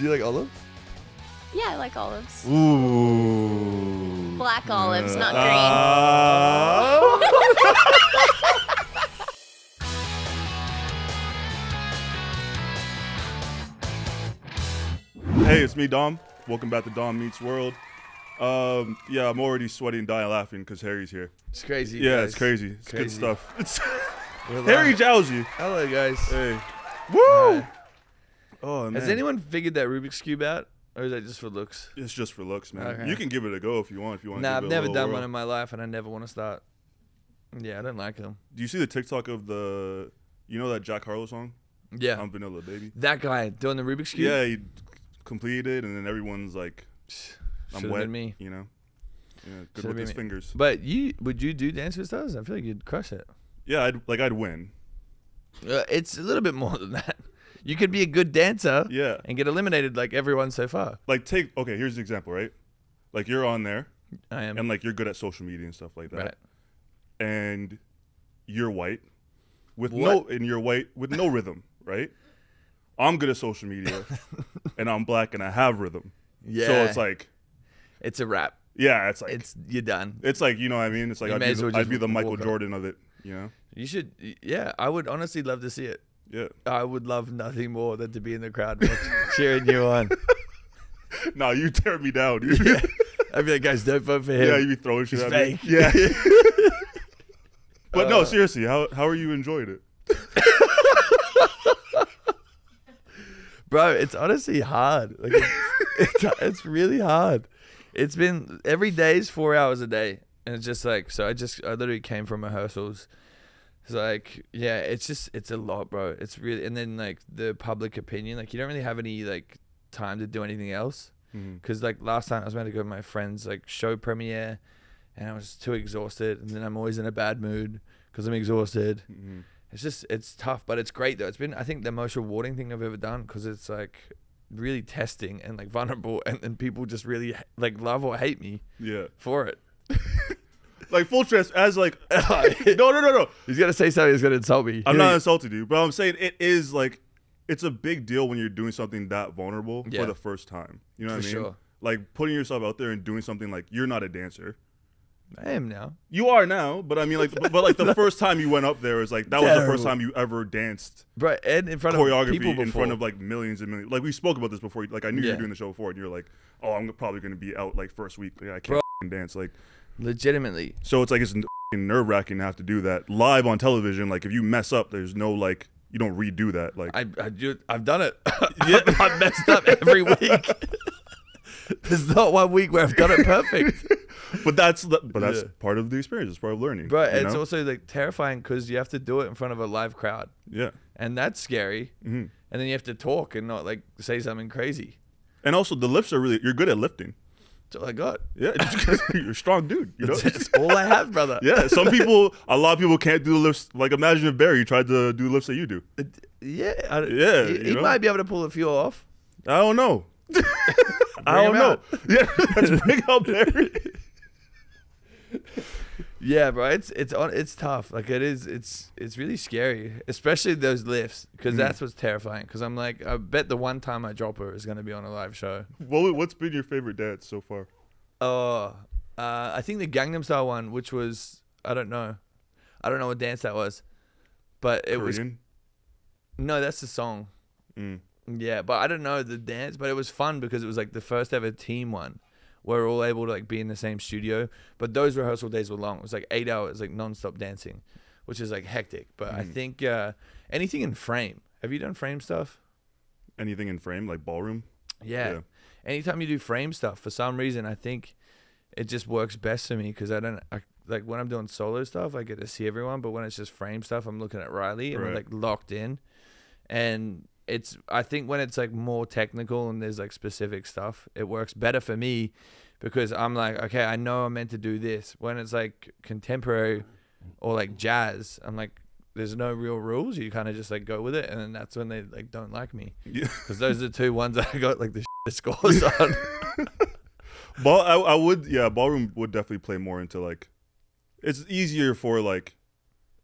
Do you like olives? Yeah, I like olives. Ooh. Black olives, not green. Hey, it's me, Dom. Welcome back to Dom Meets World. Yeah, I'm already sweating, dying, laughing because Harry's here. It's crazy. Yeah, guys. It's crazy. It's crazy. Good stuff. It's Harry Jowsey. Hello, guys. Hey. Woo! Oh, man. Has anyone figured that Rubik's cube out, or is that just for looks? It's just for looks, man. Okay. You can give it a go if you want. Nah, I've never done one in my life, and I never want to start. Yeah, I don't like them. Do you see the TikTok of the, you know that Jack Harlow song? Yeah. I'm Vanilla Baby. That guy doing the Rubik's cube. Yeah, he completed, and then everyone's like, "I'm wet." Me, you know. Yeah, good with his fingers. But you would you do Dance with the Stars? I feel like you'd crush it. Yeah, I'd win. It's a little bit more than that. You could be a good dancer, yeah, and get eliminated like everyone so far. Like okay, here's the example, right? Like you're on there, I am, and like you're good at social media and stuff like that, right. And you're white with no rhythm, right? I'm good at social media, and I'm black and I have rhythm, yeah. So it's like, it's a wrap. Yeah, it's like you're done. It's like, you know what I mean? It's like I'd be the Michael Jordan of it, you know? You should, yeah. I would honestly love to see it. Yeah, I would love nothing more than to be in the crowd cheering you on. Nah, you tear me down. Dude. Yeah. I'd be like, guys, don't vote for him. Yeah, you'd be throwing shit at me. Yeah. But no, seriously, how are you enjoying it? Bro, it's honestly hard. Like, it's really hard. It's been, every day is 4 hours a day. And it's just like, so I literally came from rehearsals. It's like, yeah, it's just, it's a lot, bro. It's really, and then like the public opinion, like you don't really have any like time to do anything else. Because like last time I was meant to go to my friend's like show premiere and I was too exhausted. And then I'm always in a bad mood because I'm exhausted. It's just, it's tough, but it's great though. It's been, I think, the most rewarding thing I've ever done because it's like really testing and like vulnerable, and then people just really like love or hate me, yeah, for it. Like full trust, as like no. He's gonna say something that's gonna insult me. I'm not insulting you, but I'm saying it is like, it's a big deal when you're doing something that vulnerable, yeah, for the first time. You know what I mean? Sure. Like putting yourself out there and doing something like, you're not a dancer. I am now. You are now, but I mean like, but like the first time you went up there was like, that was the first time you ever danced. Right, and in front of people before. In front of like millions and millions. Like we spoke about this before. Like I knew you were doing the show before, and you're like, oh, I'm probably gonna be out like first week. Like, I can't dance. Like. Legitimately. So it's like, it's nerve-wracking to have to do that live on television. Like if you mess up, there's no like, you don't redo that. Like I've done it. Yeah. I've messed up every week. There's not one week where I've done it perfect. But that's part of the experience. It's part of learning. But it's also like terrifying because you have to do it in front of a live crowd. Yeah. And that's scary. And then you have to talk and not like say something crazy. And also the lifts are really, you're good at lifting. That's all I got. Yeah, you're a strong dude. You know, that's all I have, brother. Yeah, some people, a lot of people can't do the lifts. Like imagine if Barry tried to do the lifts that you do. Yeah, he might be able to pull a few off. I don't know. I don't know. Yeah, that's big up, Barry. Yeah, bro, it's tough. Like it is, it's really scary, especially those lifts, because that's what's terrifying. Because I'm like, I bet the one time I drop her is gonna be on a live show. Well, what's been your favorite dance so far? Oh, I think the Gangnam Style one, which was I don't know what dance that was, but it Korean? Was. No, that's the song. Yeah, but I don't know the dance, but it was fun because it was like the first ever team one. We're all able to like be in the same studio, but those rehearsal days were long. It was like 8 hours, like nonstop dancing, which is like hectic. But I think anything in frame. Have you done frame stuff? Anything in frame, like ballroom? Yeah. Anytime you do frame stuff, for some reason, I think it just works best for me because like when I'm doing solo stuff, I get to see everyone. But when it's just frame stuff, I'm looking at Riley and we're like locked in. And it's, I think when it's like more technical and there's like specific stuff, it works better for me because I'm like, okay, I know I'm meant to do this. When it's like contemporary or like jazz, I'm like, there's no real rules. You kind of just like go with it. And then that's when they like don't like me because those are the two ones I got like the scores on. But I would, yeah, ballroom would definitely play more into like, it's easier for like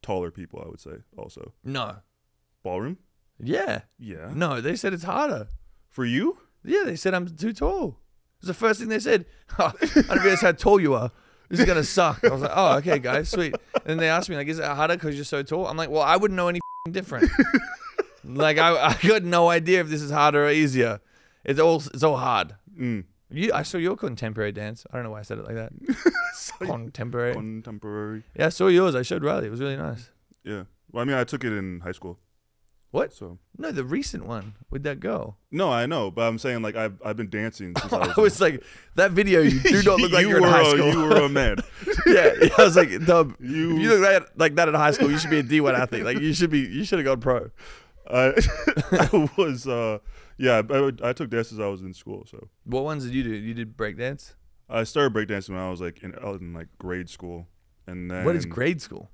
taller people, I would say also. No. Ballroom? Yeah. Yeah. No, they said it's harder. For you? Yeah, they said I'm too tall. It was the first thing they said. Oh, I didn't realize how tall you are. This is going to suck. I was like, oh, okay, guys, sweet. And they asked me, like, is it harder because you're so tall? I'm like, well, I wouldn't know any different. Like, I got no idea if this is harder or easier. It's all hard. Mm. I saw your contemporary dance. I don't know why I said it like that. Contemporary. Contemporary. Yeah, I saw yours. I showed Riley. It was really nice. Yeah. Well, I mean, I took it in high school. What? So. No, the recent one with that girl. No, I know, but I'm saying, like, I've been dancing since I was I was like, that video, you do not look like you're in high school. You were a man. Yeah, I was like, Dom, if you look like that in high school, you should be a D1 athlete. Like, you should have gone pro. I was, yeah, I took dance as I was in school, so. What ones did you do? You did breakdance? I started breakdancing when I was, like, in grade school. And then. What is grade school?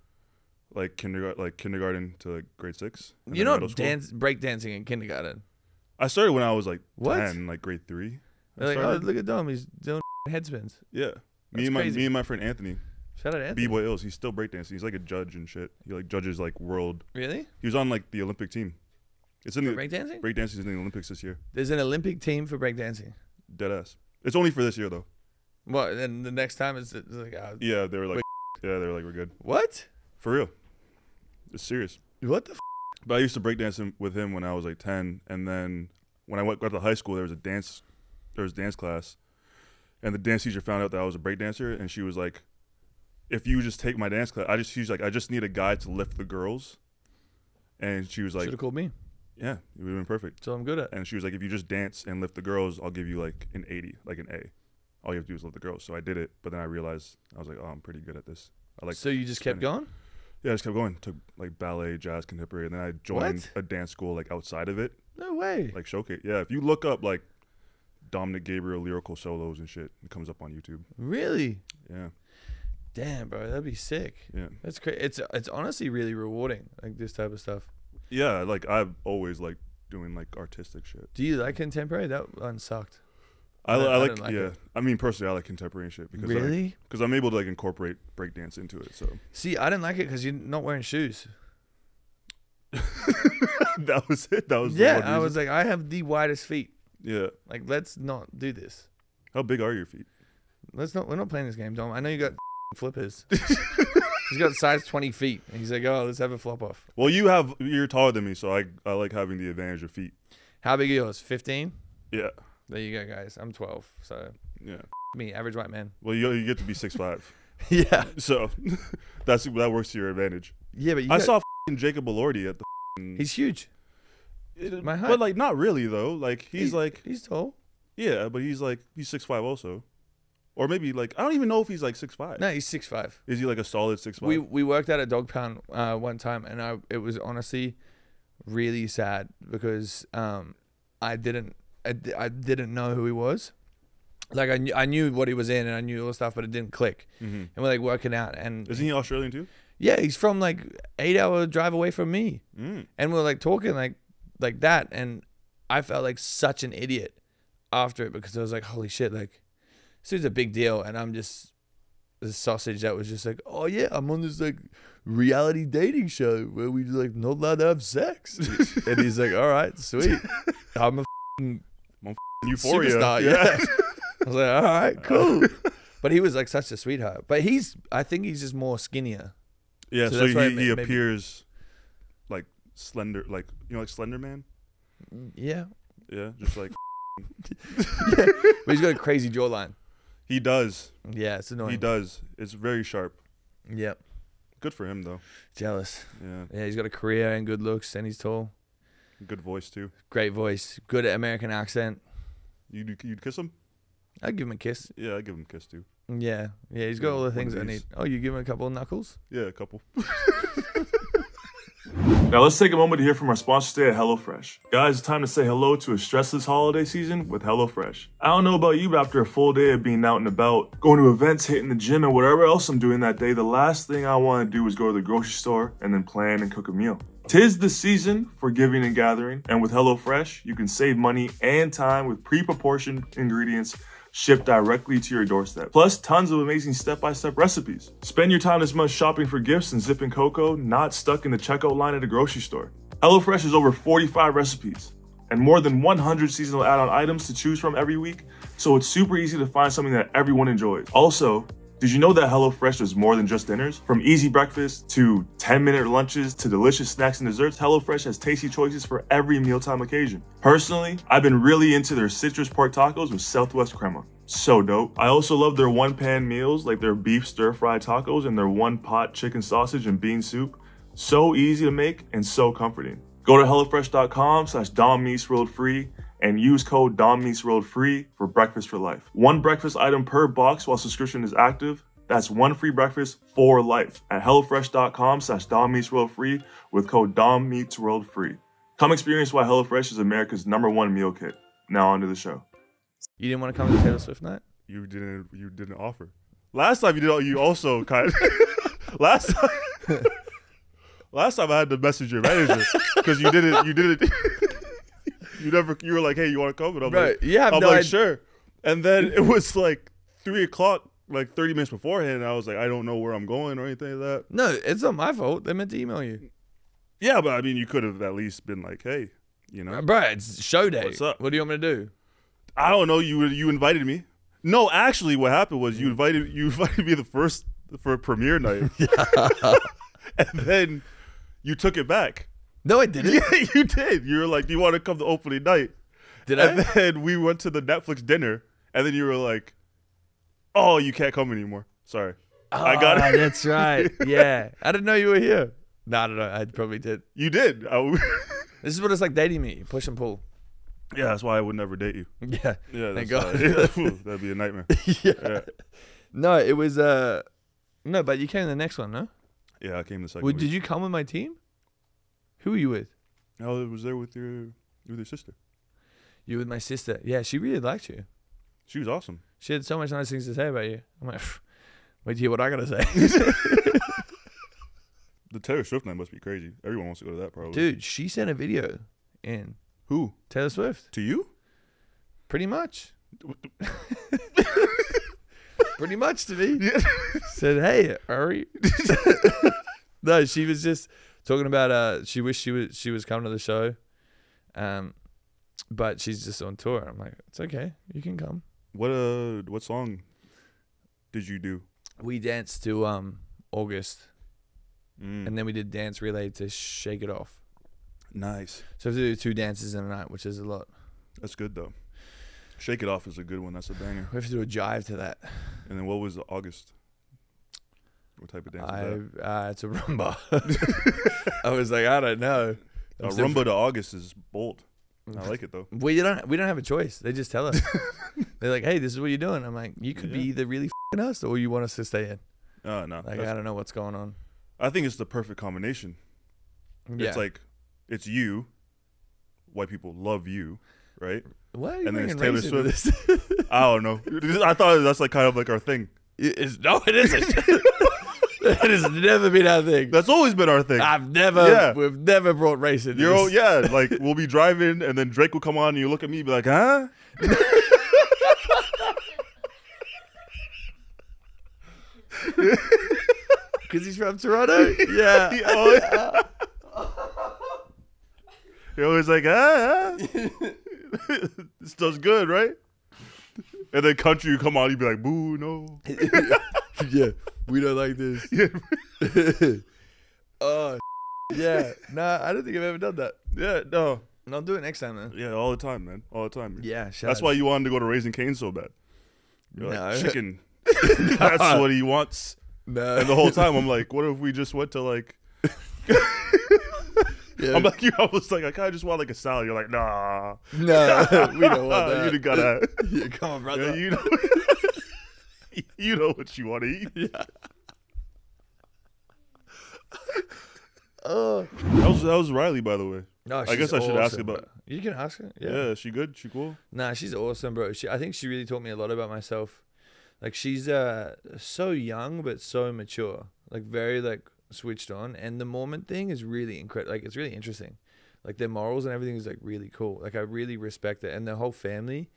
Like kindergarten to like grade 6. You don't break dancing in kindergarten. I started when I was like 10, like grade 3. Like, oh, look at Dom, he's doing headspins. Yeah, me and my friend Anthony. Shout out Anthony. B-boy Ills. He's still breakdancing. He's like a judge and shit. He like judges like world. Really? He was on like the Olympic team. It's in the breakdancing. Breakdancing is in the Olympics this year. There's an Olympic team for breakdancing. Deadass. It's only for this year though. What? And the next time it's like yeah, they were like we're good. What? For real. It's serious. What the f? But I used to breakdance with him when I was like 10, and then when I got to high school, there was dance class, and the dance teacher found out that I was a breakdancer, and she was like, "If you just take my dance class, I just need a guy to lift the girls," and she was like, "Should have called me." Yeah, it would have been perfect. So I'm good at. And she was like, "If you just dance and lift the girls, I'll give you like an 80, like an A. All you have to do is lift the girls." So I did it, but then I realized I was like, "Oh, I'm pretty good at this." I like. So you just kept going. Yeah, I just kept going. Took like ballet, jazz, contemporary, and then I joined a dance school like outside of it. No way. Like showcase. Yeah, if you look up like Dominic Gabriel lyrical solos and shit, it comes up on YouTube. Really? Yeah. Damn, bro, that'd be sick. Yeah. That's crazy. It's honestly really rewarding, like this type of stuff. Yeah, like I've always liked doing like artistic shit. Do you like contemporary? That one sucked. I like it. I mean, personally, I like contemporary shit because I'm able to like incorporate breakdance into it. So see, I didn't like it because you're not wearing shoes. That was it. That was yeah. I was like, I have the widest feet. Yeah. Like, let's not do this. How big are your feet? Let's not. We're not playing this game, Dom. I know you got flippers. He's got size 20 feet, and he's like, oh, let's have a flop off. Well, you're taller than me, so I like having the advantage of feet. How big are yours? 15. Yeah. There you go, guys. I'm 12, so yeah, me, average white man. Well, you get to be 6'5". Yeah. So that works to your advantage. Yeah, but I saw Jacob Elordi at the. He's huge. My height. But like not really though. Like he's tall. Yeah, but he's 6'5" also, or maybe like I don't even know if he's like 6'5". No, he's 6'5". Is he like a solid 6'5"? We worked out at Dog Pound one time, and it was honestly really sad because I didn't know who he was. Like I knew what he was in and I knew all the stuff, but it didn't click. Mm-hmm. And we're like working out and isn't he Australian too? Yeah, he's from like 8-hour drive away from me. Mm. And we're like talking like that, and I felt like such an idiot after it because I was like, holy shit, like this dude's a big deal, and I'm just the sausage that was just like, oh yeah, I'm on this like reality dating show where we like not allowed to have sex. And he's like, all right, sweet. I'm Euphoria superstar, yeah. I was like, all right, cool. But he was like such a sweetheart. But I think he's just more skinnier. Yeah, so he appears like slender, like you know, like Slender Man. Yeah. Yeah, just like. Yeah. But he's got a crazy jawline. He does. Yeah, it's annoying. He does. It's very sharp. Yep. Good for him though. Jealous. Yeah. Yeah, he's got a career and good looks, and he's tall. Good voice too. Great voice. Good American accent. You'd kiss him? I'd give him a kiss. Yeah, I'd give him a kiss too. Yeah. Yeah, he's got all the things I need. Oh, you give him a couple of knuckles? Yeah, a couple. Now let's take a moment to hear from our sponsors today at HelloFresh. Guys, it's time to say hello to a stressless holiday season with HelloFresh. I don't know about you, but after a full day of being out and about, going to events, hitting the gym, and whatever else I'm doing that day, the last thing I want to do is go to the grocery store and then plan and cook a meal. 'Tis the season for giving and gathering, and with HelloFresh, you can save money and time with pre-proportioned ingredients shipped directly to your doorstep. Plus, tons of amazing step-by-step recipes. Spend your time this month shopping for gifts and zipping cocoa, not stuck in the checkout line at a grocery store. HelloFresh has over 45 recipes, and more than 100 seasonal add-on items to choose from every week, so it's super easy to find something that everyone enjoys. Also, did you know that HelloFresh does more than just dinners? From easy breakfast to 10-minute lunches to delicious snacks and desserts, HelloFresh has tasty choices for every mealtime occasion. Personally, I've been really into their citrus pork tacos with Southwest crema. So dope. I also love their one-pan meals like their beef stir-fried tacos and their one-pot chicken sausage and bean soup. So easy to make and so comforting. Go to hellofresh.com/DomMeetsWorldFree and use code DomMeetsWorldFree for breakfast for life. One breakfast item per box while subscription is active. That's one free breakfast for life at hellofresh.com/DomMeetsWorldFree with code DomMeetsWorldFree. Come experience why HelloFresh is America's #1 meal kit. Now onto the show. You didn't want to come to Taylor Swift night? You didn't offer. Last time you did. You also kind of, last time I had to message your manager because you didn't. You never. You were like, "Hey, you want to come?" And I'm right. Like, "Yeah." I'm no, like, I'd... "Sure." And then it was like 3 o'clock, like 30 minutes beforehand. And I was like, "I don't know where I'm going or anything like that." No, it's not my fault. They meant to email you. Yeah, but I mean, you could have at least been like, "Hey, you know, bro, it's show day. What's up? What do you want me to do?" I don't know. You invited me. No, actually, what happened was you invited me the first for premiere night, and then you took it back. No, I didn't. Yeah, you did. You were like, "Do you want to come to opening night?" Did I? And then we went to the Netflix dinner, and then you were like, "Oh, you can't come anymore. Sorry, oh, I got it." That's right. Yeah, I didn't know you were here. No, I don't know. I probably did. You did. This is what it's like dating me. Push and pull. Yeah, that's why I would never date you. Yeah, yeah. Thank God. That'd be a nightmare. Yeah. Yeah. No, it was no, but you came to the next one, no? Yeah, I came the second. Well, did you come with my team? Who were you with? No, I was there with your sister. You with my sister? Yeah, she really liked you. She was awesome. She had so much nice things to say about you. I'm like, wait to hear what I gotta say. The Taylor Swift night must be crazy. Everyone wants to go to that, probably. Dude, she sent a video in. Who? Taylor Swift. To you? Pretty much. Pretty much to me. Yeah. Said, "Hey, Ari." No, she was just talking about she wished she was coming to the show, but she's just on tour. I'm like, it's okay, you can come. What song did you do? We danced to August, and then we did dance relay to Shake It Off. Nice. So we have to do 2 dances in a night, which is a lot. That's good though. Shake It Off is a good one. That's a banger. We have to do a jive to that. And then what was the August? What type of dance was that? It's a rumba. I was like, I don't know. A rumba to August is bold. I like it though. We don't have a choice. They just tell us. They're like, "Hey, this is what you're doing." I'm like, you could be either really f***ing us or you want us to stay in. Oh no. Like, I don't know what's going on. I think it's the perfect combination. Yeah. It's like, it's you, white people love you, right? Why are you bringing race into this? And then it's Taylor Swift. I don't know. I thought that's like kind of like our thing. No, it isn't. It has never been our thing. That's always been our thing. We've never brought race into this. Yeah, like we'll be driving and then Drake will come on and you look at me and be like, huh? Because he's from Toronto? Yeah. Yeah. You're always like, this stuff's good, right? And then country, you come out, you'd be like, boo, no. Yeah, we don't like this. Yeah. Oh, yeah. Nah, I don't think I've ever done that. Yeah, no. And I'll do it next time, man. Yeah, all the time, man. All the time. Man. Yeah, shout. That's why you wanted to go to Raising Cane's so bad. You're like, chicken. No. That's what he wants. No. And the whole time, I'm like, what if we just went to like... Yeah. I'm like, you almost like, I kind of just want like a salad. You're like, nah. No, we don't want that. You gotta. Yeah, come on, brother. Yeah, you know what you want to eat. Yeah. That was Riley, by the way. No, she's I guess I should ask about. You can ask her. Yeah. Yeah, she good? She cool? Nah, she's awesome, bro. I think she really taught me a lot about myself. Like, she's so young, but so mature. Like, very, like, switched on, and the Mormon thing is really incredible. Like, it's really interesting. Like, their morals and everything is like really cool. Like, I really respect it. And their whole family,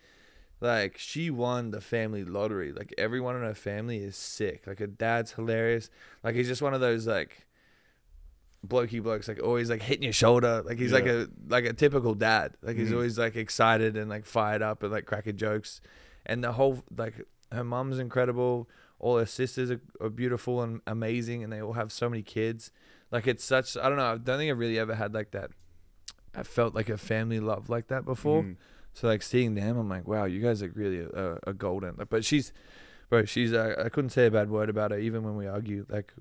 like, she won the family lottery. Like, everyone in her family is sick. Like, her dad's hilarious. Like, he's just one of those, like, blokey bloke's like always like hitting your shoulder. Like he's like a typical dad. Like he's always like excited and like fired up and like cracking jokes. And the whole, like, her mum's incredible. All her sisters are beautiful and amazing, and they all have so many kids. Like it's such, I don't know, I don't think I've really ever had like that. I felt like a family love like that before. So like seeing them, I'm like, wow, you guys are really a golden. Like, but she's, bro, she's, I couldn't say a bad word about her even when we argue, like,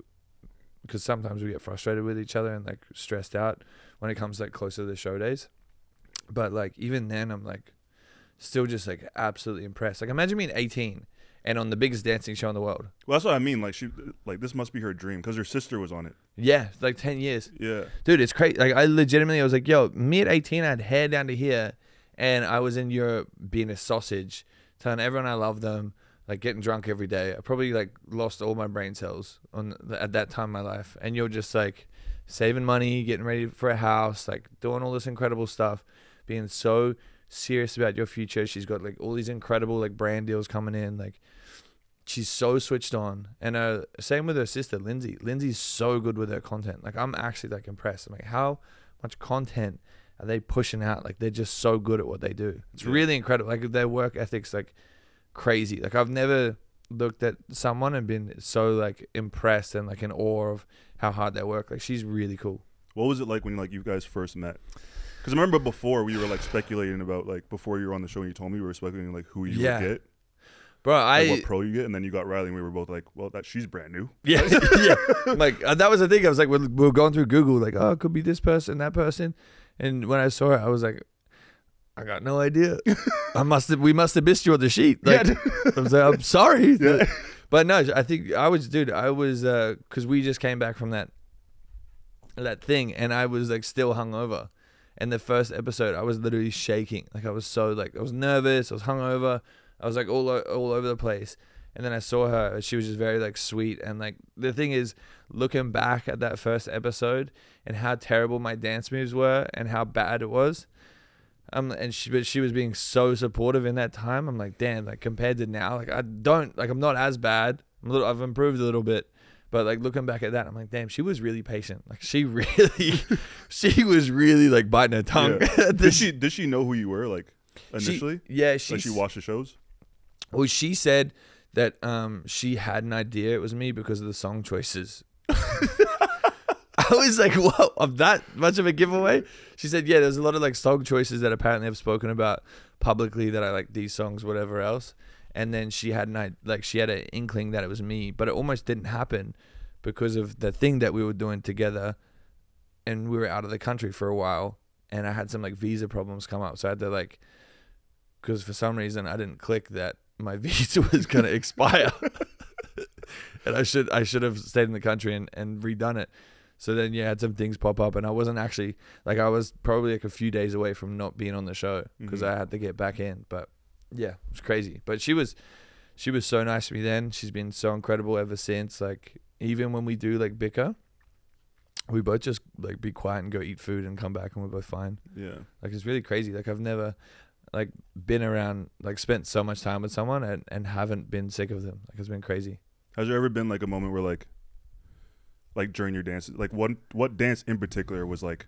because sometimes we get frustrated with each other and like stressed out when it comes like closer to the show days. But like even then, I'm like still just like absolutely impressed. Like imagine being 18 and on the biggest dancing show in the world. Well, that's what I mean. Like she, like this must be her dream because her sister was on it. Yeah, like 10 years. Yeah. Dude, it's crazy. Like I legitimately, I was like, yo, me at 18, I had hair down to here and I was in Europe being a sausage, telling everyone I love them, like getting drunk every day. I probably like lost all my brain cells on at that time in my life. And you're just like saving money, getting ready for a house, like doing all this incredible stuff, being so serious about your future. She's got like all these incredible like brand deals coming in. Like she's so switched on. And same with her sister, Lindsay. Lindsay's so good with her content. Like I'm actually like impressed. I'm like, how much content are they pushing out? Like they're just so good at what they do. It's really incredible. Like their work ethic's like crazy. Like I've never looked at someone and been so like impressed and like in awe of how hard they work. Like she's really cool. What was it like when like you guys first met? Because I remember before we were like speculating about like before you were on the show and you told me we were speculating like who you would get, bro. Like what pro you get, and then you got Riley and we were both like, well, that she's brand new. Yeah, yeah. Like that was the thing. I was like, we're going through Google, like, oh, it could be this person, that person, and when I saw her, I was like, I got no idea. we must have missed you on the sheet. Like, I was like, I'm sorry. Yeah. But no, I think I was, cause we just came back from that thing and I was like still hungover. And the first episode I was literally shaking. Like I was so like, I was nervous. I was hungover. I was like all over the place. And then I saw her, she was just very like sweet. And like, the thing is looking back at that first episode and how terrible my dance moves were and how bad it was. But she was being so supportive in that time. I'm like, damn, like compared to now, like I'm not as bad. I've improved a little bit, but like looking back at that, I'm like, damn, she was really patient. Like she was really like biting her tongue. Yeah. Did she know who you were like initially? She watched the shows. Well, she said that she had an idea it was me because of the song choices. I was like, whoa, of that much of a giveaway? She said, yeah, there's a lot of like song choices that apparently I've spoken about publicly that I like these songs, whatever else. And then she had an inkling that it was me, but it almost didn't happen because of the thing that we were doing together and we were out of the country for a while and I had some like visa problems come up. So I had to like, because for some reason I didn't click that my visa was going to expire and I should have stayed in the country and redone it. So then, yeah, I had some things pop up and I wasn't actually, like, I was probably like a few days away from not being on the show because I had to get back in. But yeah, it was crazy. But she was so nice to me then. She's been so incredible ever since. Like, even when we do like bicker, we both just like be quiet and go eat food and come back and we're both fine. Yeah. Like, it's really crazy. Like, I've never like been around, like spent so much time with someone and haven't been sick of them. Like, it's been crazy. Has there ever been like a moment where like during your dance, like what dance in particular was like,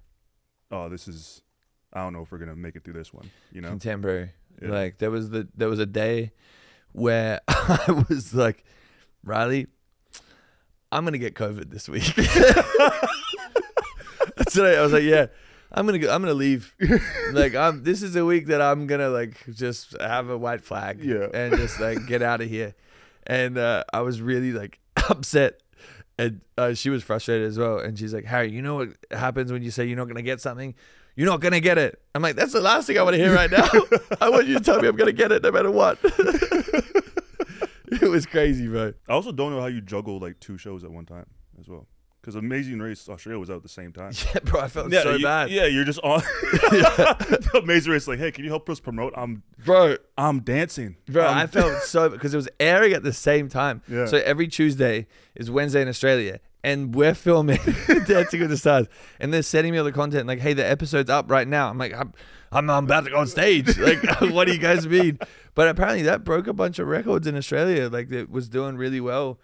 oh, this is, I don't know if we're gonna make it through this one, you know? Contemporary. Yeah. Like there was a day where I was like, Riley, I'm gonna get COVID this week. That's what I was like, yeah, I'm gonna leave. Like this is a week that I'm gonna like just have a white flag and just like get out of here. And I was really like upset. And she was frustrated as well. And she's like, Harry, you know what happens when you say you're not going to get something? You're not going to get it. I'm like, that's the last thing I want to hear right now. I want you to tell me I'm going to get it no matter what. It was crazy, bro. I also don't know how you juggle like two shows at one time as well. Because Amazing Race Australia was out at the same time. Yeah, bro, I felt so bad. Yeah, you're just on. Amazing Race, like, hey, can you help us promote? I'm dancing. Bro, I felt so, because it was airing at the same time. Yeah. So every Tuesday is Wednesday in Australia, and we're filming Dancing with the Stars, and they're sending me all the content, like, hey, the episode's up right now. I'm like, I'm about to go on stage. Like, what do you guys mean? But apparently that broke a bunch of records in Australia. Like, it was doing really well.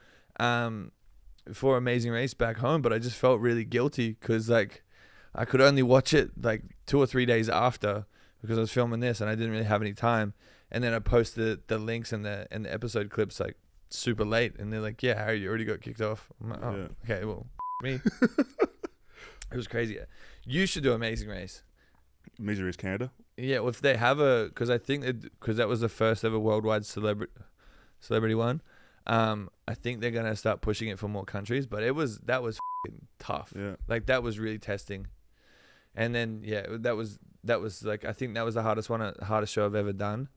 for Amazing Race back home, but I just felt really guilty because like I could only watch it like 2 or 3 days after because I was filming this and I didn't really have any time. And then I posted the links and the episode clips like super late, and they're like, "Yeah, Harry, you already got kicked off." I'm like, "Oh, yeah. Okay, well, me." It was crazy. You should do Amazing Race. Amazing Race Canada. Yeah, well, if they have a, because I think because that was the first ever worldwide celebrity one. I think they're gonna start pushing it for more countries, but that was tough. Yeah, like that was really testing. And then yeah, that was like I think that was the hardest show I've ever done.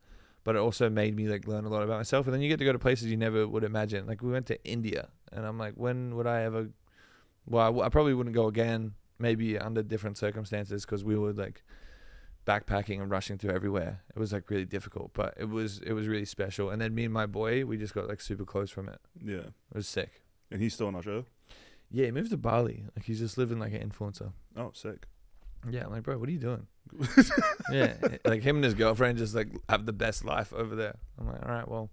But it also made me like learn a lot about myself. And then you get to go to places you never would imagine. Like we went to India, and I'm like, when would I ever? Well, I probably wouldn't go again. Maybe under different circumstances, because we were like backpacking and rushing through everywhere. It was like really difficult, but it was really special. And then me and my boy, we just got like super close from it. Yeah, it was sick. And he's still on our show. Yeah, he moved to Bali. Like he's just living like an influencer. Oh, sick. Yeah, I'm like, bro, what are you doing? Yeah, like him and his girlfriend just like have the best life over there. I'm like, all right, well,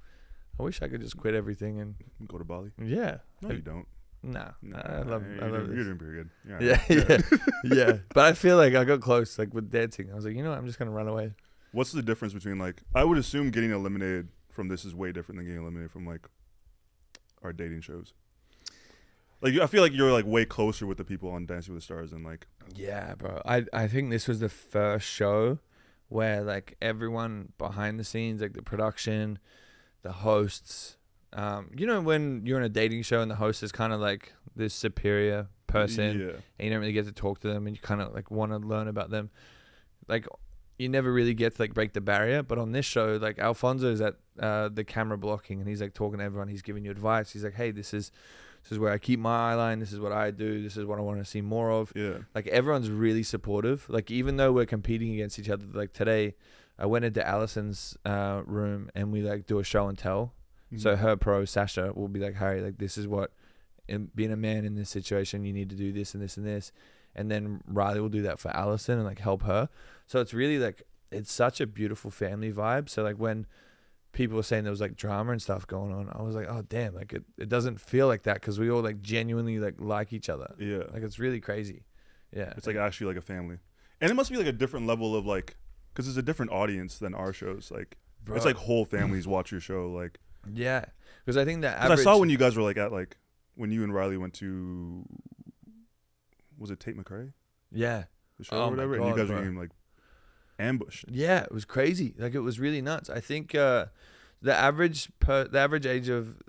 I wish I could just quit everything and go to Bali. Yeah. No, you don't. Nah, I love this. You're doing pretty good. Yeah. But I feel like I got close, like with dancing. I was like, you know what? I'm just gonna run away. What's the difference between like? I would assume getting eliminated from this is way different than getting eliminated from like our dating shows. Like I feel like you're like way closer with the people on Dancing with the Stars and like. Yeah, bro. I think this was the first show where like everyone behind the scenes, like the production, the hosts. You know when you're on a dating show and the host is kind of like this superior person, yeah, and you don't really get to talk to them and you kind of like want to learn about them. Like you never really get to like break the barrier. But on this show, like Alfonso is at the camera blocking and he's like talking to everyone. He's giving you advice. He's like, hey, this is where I keep my eye line. This is what I do. This is what I want to see more of. Yeah. Like everyone's really supportive. Like even though we're competing against each other, like today I went into Allison's room and we like do a show and tell. Mm-hmm. So her pro Sasha will be like, Harry, like this is what, and being a man in this situation, you need to do this and this and this. And then Riley will do that for Allison and like help her. So it's really like, it's such a beautiful family vibe. So like when people were saying there was like drama and stuff going on, I was like, oh damn, like it doesn't feel like that because we all like genuinely like each other. Yeah, like it's really crazy. Yeah, it's like actually like a family. And it must be like a different level of like, because it's a different audience than our shows. Like bro, it's like whole families watch your show. Like yeah, because I think that average, I saw when you guys were like at like when you and Riley went to, was it Tate McRae? Yeah, the show or whatever. God, and you guys were even like ambushed. Yeah, it was crazy. Like it was really nuts. I think the average age of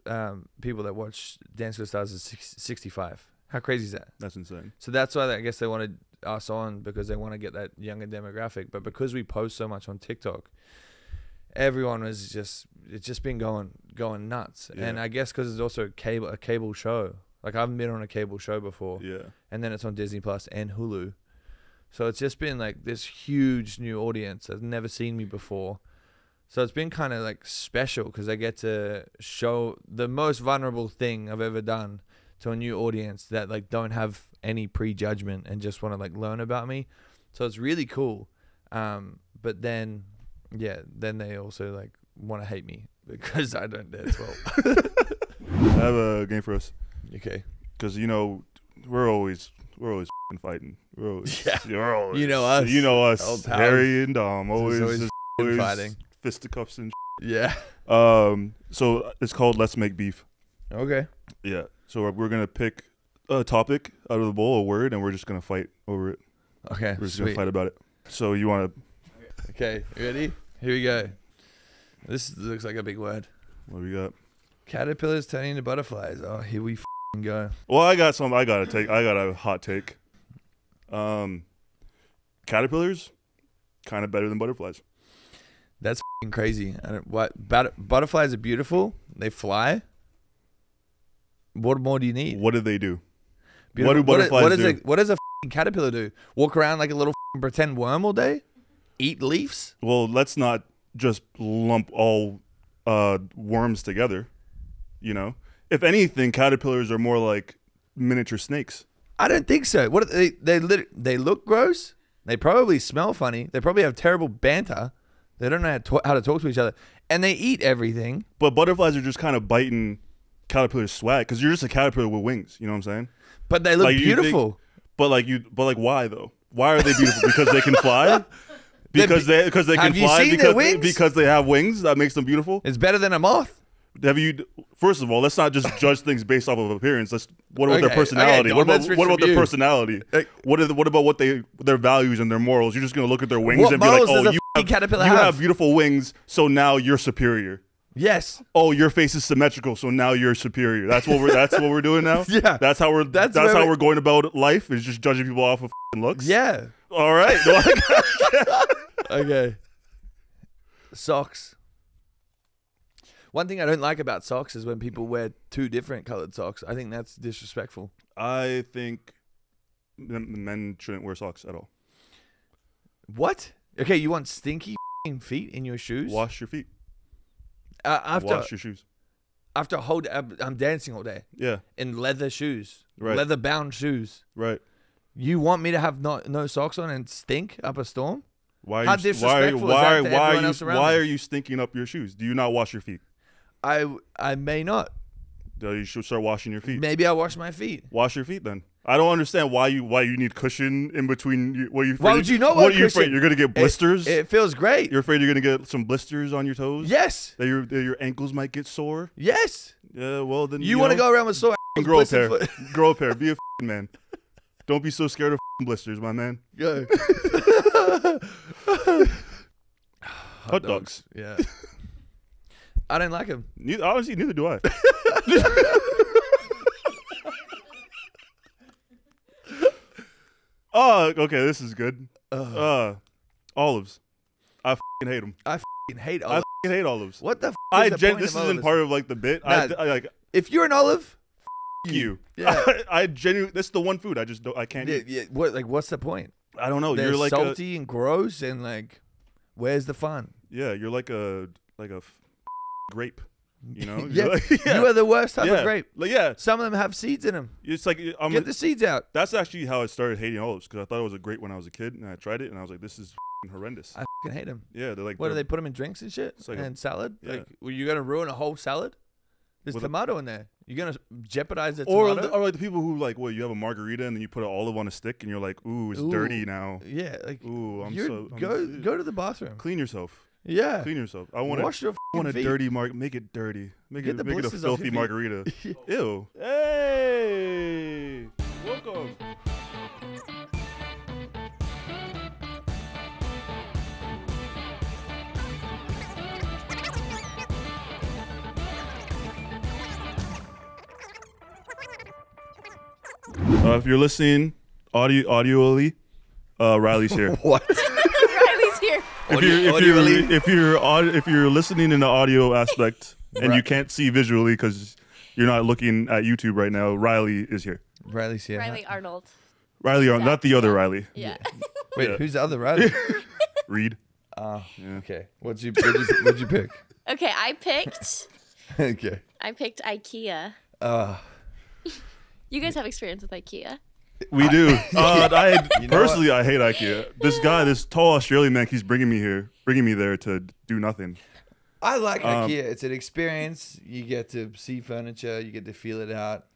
people that watch Dance with the Stars is 65. How crazy is that? That's insane. So that's why I guess they wanted us on, because they want to get that younger demographic. But because we post so much on TikTok, everyone was just, it's just been going nuts. Yeah. And I guess because it's also a cable show. Like I haven't been on a cable show before. Yeah. And then it's on Disney Plus and Hulu. So it's just been like this huge new audience that's never seen me before. So it's been kind of like special because I get to show the most vulnerable thing I've ever done to a new audience that like don't have any prejudgment and just want to like learn about me. So it's really cool. But then, yeah, then they also like want to hate me because I don't dance well. I have a game for us. Okay. Because, you know, we're always fighting. We're always, you know us, Harry and Dom, always fighting, fisticuffs and shit. Yeah. So it's called Let's Make Beef. Okay. Yeah. So we're gonna pick a topic out of the bowl, a word, and we're just gonna fight over it. Okay. We're just gonna fight about it. So you wanna? Okay. Ready? Here we go. This looks like a big word. What do we got? Caterpillars turning into butterflies. Oh, here we go. Well, I got a hot take. Caterpillars kind of better than butterflies. That's crazy. Butterflies are beautiful. They fly. What more do you need? What do they do? Beautiful. What do butterflies do? What does a caterpillar do? Walk around like a little pretend worm all day? Eat leaves? Well, let's not just lump all worms together. You know, if anything, caterpillars are more like miniature snakes. I don't think so. What they look gross. They probably smell funny. They probably have terrible banter. They don't know how to talk to each other, and they eat everything. But butterflies are just kind of biting caterpillar swag, because you're just a caterpillar with wings. You know what I'm saying? But they look like, beautiful. But like, why though? Why are they beautiful? Because they can fly. Because they can fly. Because they have wings. That makes them beautiful. It's better than a moth. Have you? First of all, let's not just judge things based off of appearance. What about their personality? What about their personality? What about their values and their morals? You're just gonna look at their wings and be like, oh, you have beautiful wings, so now you're superior. Yes. Oh, your face is symmetrical, so now you're superior. That's what we're doing now. Yeah. That's how we're going about life, is just judging people off of looks. Yeah. All right. Okay. Socks. One thing I don't like about socks is when people wear two different colored socks. I think that's disrespectful. I think men shouldn't wear socks at all. What? Okay, you want stinky feet in your shoes? Wash your feet. Wash your shoes. After a whole day, I'm dancing all day. Yeah. In leather shoes. Right. Leather bound shoes. Right. You want me to have no socks on and stink up a storm? How disrespectful is that to everyone else around me? Why are you stinking up your shoes? Do you not wash your feet? I may not. You should start washing your feet. Maybe I wash my feet. Wash your feet then. I don't understand why you need cushion in between. Why would you know what cushion? You're gonna get blisters. It feels great. You're afraid you're gonna get some blisters on your toes. Yes. That your ankles might get sore. Yes. Yeah. Well then you want to go around with sore. Grow a pair. Grow a pair. Be a man. Don't be so scared of blisters, my man. Yeah. Hot dogs. Yeah. I didn't like him. Obviously, neither do I. Oh, okay. This is good. Olives. I f***ing hate them. I f***ing hate olives. I f***ing hate olives. What the f***? This isn't part of like the bit. Nah, I like. If you're an olive, f*** you. Yeah. I genuinely. That's the one food I just don't. I can't. Yeah. Eat. Yeah. What? Like, what's the point? I don't know. You're like salty and gross and like. Where's the fun? Yeah. You're like a grape, you know. Yeah. Like, yeah, you are the worst type of grape. Like, yeah, some of them have seeds in them. It's like get the seeds out. That's actually how I started hating olives, because I thought it was a grape when I was a kid, and I tried it and I was like, this is horrendous. I hate them. Yeah, they're like, what do they put them in drinks and shit, like and salad? Yeah. Like, well, you're gonna ruin a whole salad. There's tomato in there. You're gonna jeopardize the tomato. Or like the people who like, well, you have a margarita and then you put an olive on a stick and you're like, ooh, it's dirty now. Yeah, like, ooh, go to the bathroom. Clean yourself. Yeah, clean yourself. I want a dirty margarita. Make it dirty. Make it a filthy margarita. Ew. Hey, welcome. If you're listening audioly, Riley's here. What? If you're listening in the audio aspect and you can't see visually because you're not looking at YouTube right now, Riley is here. Riley's here. Riley Arnold. Riley Arnold, not the other Riley. Yeah. Wait, who's the other Riley? Reed. Yeah. Okay. What'd you pick? Okay, I picked. Okay. I picked IKEA. You guys have experience with IKEA. We do. I personally hate IKEA. This guy, this tall Australian man, keeps bringing me there to do nothing. I like IKEA. It's an experience. You get to see furniture. You get to feel it out.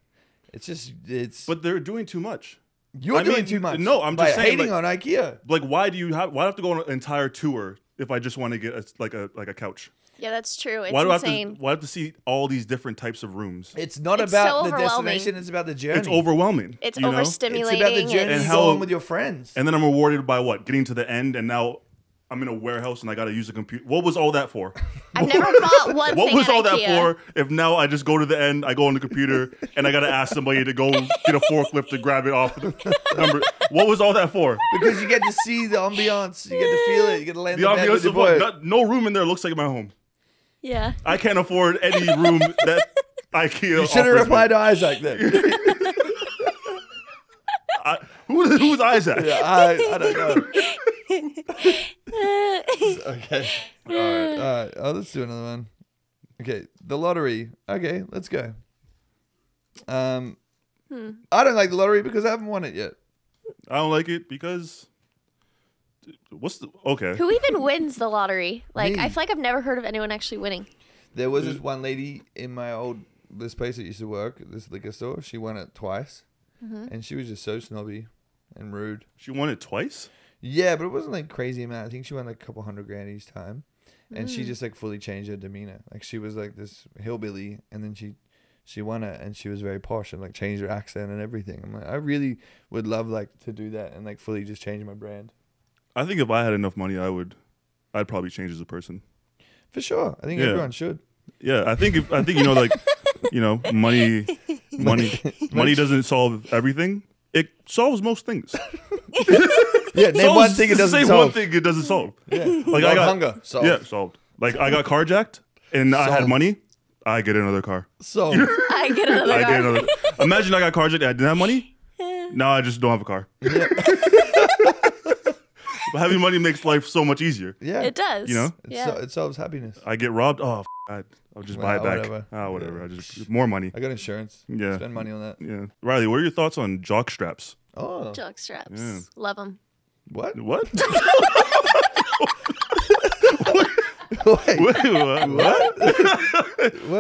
It's. But they're doing too much. You're doing too much. No, I'm just saying. Hating on IKEA. Like, why do you have? Why do I have to go on an entire tour if I just want to get like a couch? Yeah, that's true. It's insane. Why do I have to see all these different types of rooms? It's not about the destination. It's about the journey. It's overwhelming. It's overstimulating. It's about the journey and going with your friends. And then I'm rewarded by what? Getting to the end, and now I'm in a warehouse and I got to use a computer. What was all that for? I've never bought one thing. What was all that for if now I just go to the end, I go on the computer, and I got to ask somebody to go get a forklift to grab it off the number? What was all that for? Because you get to see the ambiance. You get to feel it. You get to land the bed with your boy. No room in there looks like my home. Yeah, I can't afford any room that IKEA. You should have replied to Isaac then. Who's Isaac? Yeah, I don't know. Okay, all right. Oh, let's do another one. Okay, the lottery. Okay, let's go. I don't like the lottery because I haven't won it yet. I don't like it because. Who even wins the lottery? Like, me. I feel like I've never heard of anyone actually winning. There was this one lady in my old this place that used to work, this liquor store, she won it twice. Mm-hmm. And she was just so snobby and rude. She won it twice? Yeah, but it wasn't like crazy amount. I think she won like a couple $100,000 each time. And she just like fully changed her demeanor. Like she was like this hillbilly, and then she won it, and she was very posh and like changed her accent and everything. I'm like, I really would love like to do that and like fully just change my brand. I think if I had enough money, I'd probably change as a person. For sure. I think everyone should. Yeah, I think you know, like, you know, money doesn't solve everything. It solves most things. Yeah, name one thing it doesn't solve. Name one thing it doesn't solve. Yeah. Like I got hunger. Solved. Yeah, solved. Like I got carjacked and solved. I had money. I get another car. Solved. I get another car. Imagine I got carjacked and I didn't have money. Yeah. Now I just don't have a car. Yeah. But having money makes life so much easier. Yeah. It does. You know? It solves happiness. I get robbed. Oh, I'll just buy it back. Whatever. Whatever. Yeah. I just more money. I got insurance. Yeah. Spend money on that. Yeah. Riley, what are your thoughts on jock straps? Oh. Jock straps. Yeah. Love them. What? Wait, what?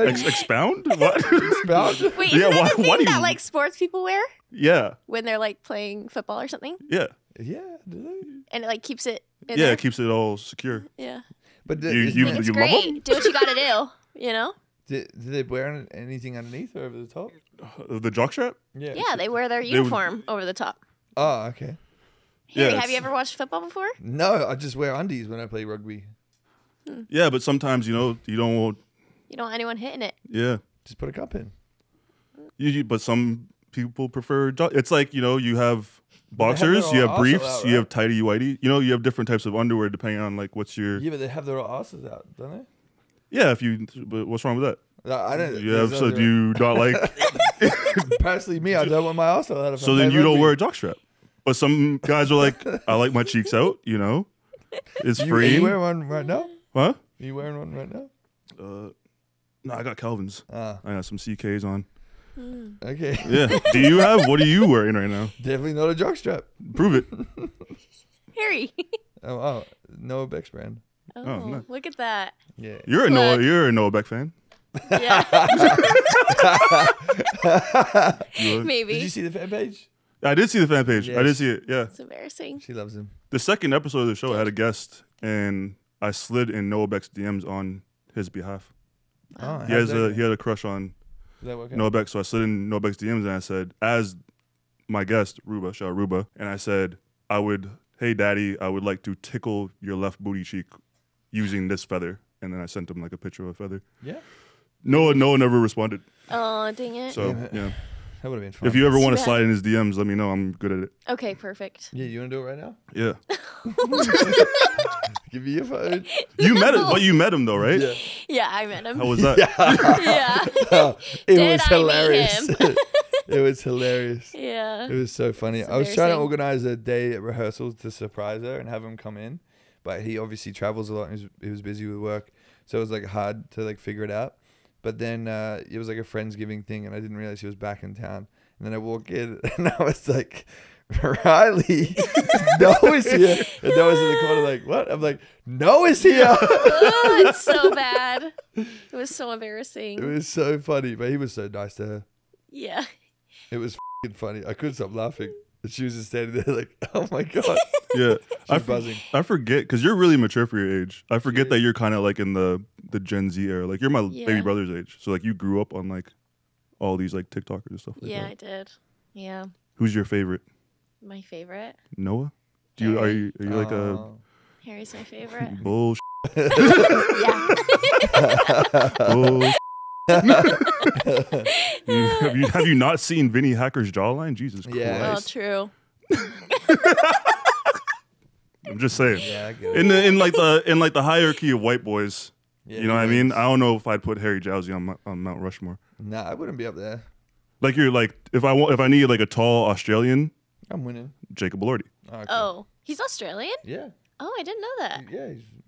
Expound? What? Expound? Wait, isn't that the thing that like sports people wear? Yeah. When they're like playing football or something? Yeah. Yeah. And it like keeps it in there? It keeps it all secure. Yeah. But you great. Love them? Do what you gotta do, you know? Did they wear anything underneath or over the top? The jock strap? Yeah. Yeah, they wear their uniform over the top. Oh, okay. Harry, have you ever watched football before? No, I just wear undies when I play rugby. Hmm. Yeah, but sometimes, you know, you don't want anyone hitting it. Yeah. Just put a cup in. But some people prefer... It's like, you know, you have boxers, you have briefs, out, right? You have tighty-whitey. You know, you have different types of underwear depending on, like, what's your... Yeah, but they have their asses out, don't they? Yeah, but what's wrong with that? I don't... So do you not like... Personally, I don't want my ass out. If so then you don't wear a jockstrap. But some guys are like, I like my cheeks out, you know. It's free. Are you wearing one right now? Huh? Are you wearing one right now? No, I got Calvin's. I got some CKs on. Okay. Yeah. What are you wearing right now? Definitely not a jockstrap. Prove it. Harry. Oh, Noah Beck's brand. Oh, nice. Look at that. Yeah. You're a Noah Beck fan. Yeah. Maybe. Did you see the fan page? I did see the fan page. Yeah. I did see it. Yeah. It's embarrassing. She loves him. The second episode of the show, I had a guest, and I slid in Noah Beck's DMs on his behalf. Oh, he had a crush on Noah Beck, so I slid in Noah Beck's DMs, and I said, as my guest, Ruba, shout out Ruba, and I said, hey, Daddy, I would like to tickle your left booty cheek using this feather. And then I sent him like a picture of a feather. Yeah. Noah never responded. Oh, dang it. So, yeah. That would have been fun. If you ever want to slide in his DMs, let me know. I'm good at it. Okay, perfect. Yeah, you want to do it right now? Yeah. Give me your phone. You met him, but you met him though, right? Yeah. Yeah, I met him. How was that? Yeah. Oh, it was hilarious. It was hilarious. Yeah. It was so funny. I was trying to organize a day at rehearsals to surprise her and have him come in, but he obviously travels a lot and he was busy with work, so it was like hard to like figure it out. But then it was like a Friendsgiving thing, and I didn't realize he was back in town. And then I walk in, and I was like, Riley, Noah's here. And Noah's in the corner like, what? I'm like, Noah's here. Oh, it's so bad. It was so embarrassing. It was so funny, but he was so nice to her. Yeah. It was f***ing funny. I couldn't stop laughing. And she was just standing there like, oh, my God. Yeah. I'm buzzing. I forget, because you're really mature for your age. I forget that you're kind of like in the Gen Z era. Like, you're my baby brother's age. So, like, you grew up on, like, all these, like, TikTokers and stuff like that. Yeah, I did. Yeah. Who's your favorite? My favorite? Noah? Are you like a... Harry's my favorite. Bullshit. Yeah. Bullshit. Have you not seen Vinny Hacker's jawline? Jesus Christ. Yeah, well, true. I'm just saying. Yeah, I get it. In like the hierarchy of white boys, you know what I mean? I don't know if I'd put Harry Jowsey on Mount Rushmore. Nah, I wouldn't be up there. Like you're like if I need like a tall Australian, I'm winning. Jacob Elordi. Oh, okay. Oh, he's Australian? Yeah. Oh, I didn't know that.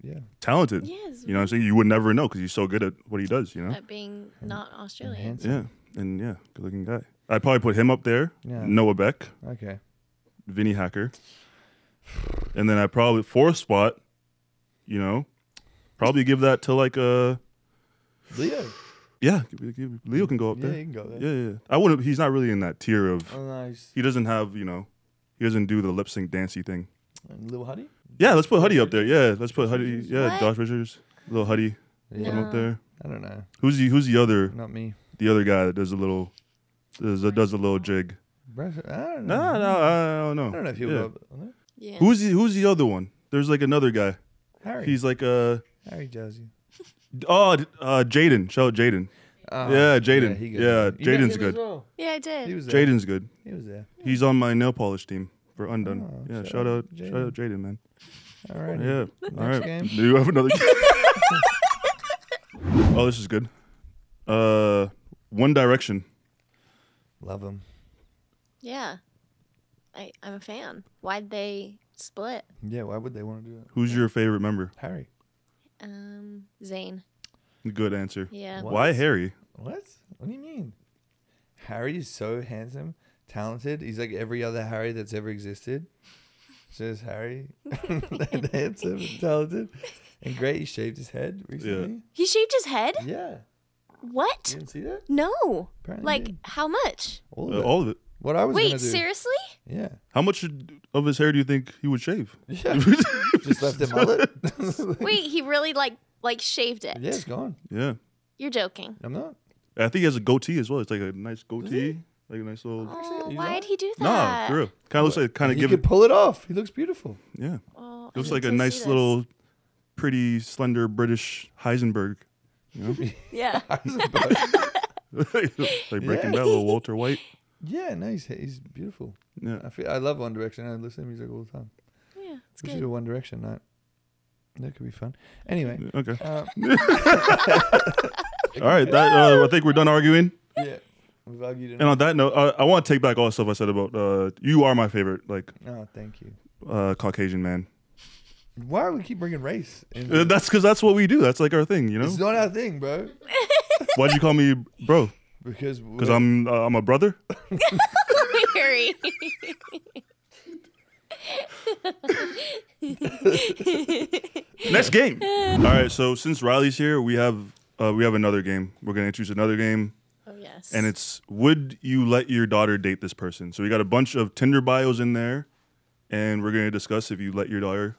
Yeah, talented. Yes, you know what I'm saying? You would never know because he's so good at what he does. You know, at being not Australian. And good-looking guy. I'd probably put him up there. Yeah. Noah Beck. Okay. Vinny Hacker. And then I probably fourth spot. You know, probably give that to like a Leo. Yeah, Leo can go up there. Yeah, he can go there. Yeah. I wouldn't. He's not really in that tier of. Oh, nice. He doesn't have, you know, he doesn't do the lip sync dancey thing. And Lil Huddy. Yeah, let's put Huddy up there. Yeah, let's put Huddy. Yeah, Josh Richards, Lil Huddy. Yeah. No. Up there. I don't know. Who's the other? Not me. The other guy that does a little jig. I don't know. No, I don't know. I don't know if he'll go up there. Yeah. Who's the other one? There's like another guy. Harry. He's like a Harry Jowsey. Oh, Jaden. Shout out Jaden. Yeah, Jaden. Yeah, Jaden's good. Well. Yeah, I did. Jaden's good. He was there. He's on my nail polish team for Undone. Oh, yeah, shout out Jaden, man. All right. Yeah. All right. Game. Do you have another game? Oh, this is good. One Direction. Love them. Yeah. I'm a fan. Why'd they split? Yeah, why would they want to do that? Who's your favorite member? Harry. Zayn. Good answer. Yeah. What? Why Harry? What? What do you mean? Harry is so handsome, talented. He's like every other Harry that's ever existed. Just Harry. That handsome and talented. And great. He shaved his head recently. Yeah. He shaved his head? Yeah. What? You didn't see that? No. Apparently. Like, how much? All of it. What I was Wait, seriously? Yeah. How much of his hair do you think he would shave? Yeah. Just left him mullet? Wait, he really like shaved it? Yeah, it's gone. Yeah. You're joking. I'm not. I think he has a goatee as well. It's like a nice goatee. Like a nice little... Oh, why'd he do that? Nah, for real. Kind of looks like... Kind of. He could pull it off. He looks beautiful. Yeah. Oh, looks like a nice little, pretty, slender, British Heisenberg. You know? Yeah. Heisenberg. Like Breaking Bad, little Walter White. Yeah, no, he's beautiful. Yeah, I love One Direction. I listen to music all the time. Yeah, it's good. We should do One Direction night. That could be fun. Anyway, okay. All right, I think we're done arguing. Yeah, we've argued enough. And on that note, I want to take back all the stuff I said about you are my favorite. Like, oh, thank you, Caucasian man. Why do we keep bringing race? That's because that's what we do. That's like our thing, you know. It's not our thing, bro. Why'd you call me bro? Because I'm a brother. Harry. Next game. All right. So since Riley's here, we have another game. We're gonna introduce another game. Oh yes. And it's would you let your daughter date this person? So we got a bunch of Tinder bios in there, and we're gonna discuss if you let your daughter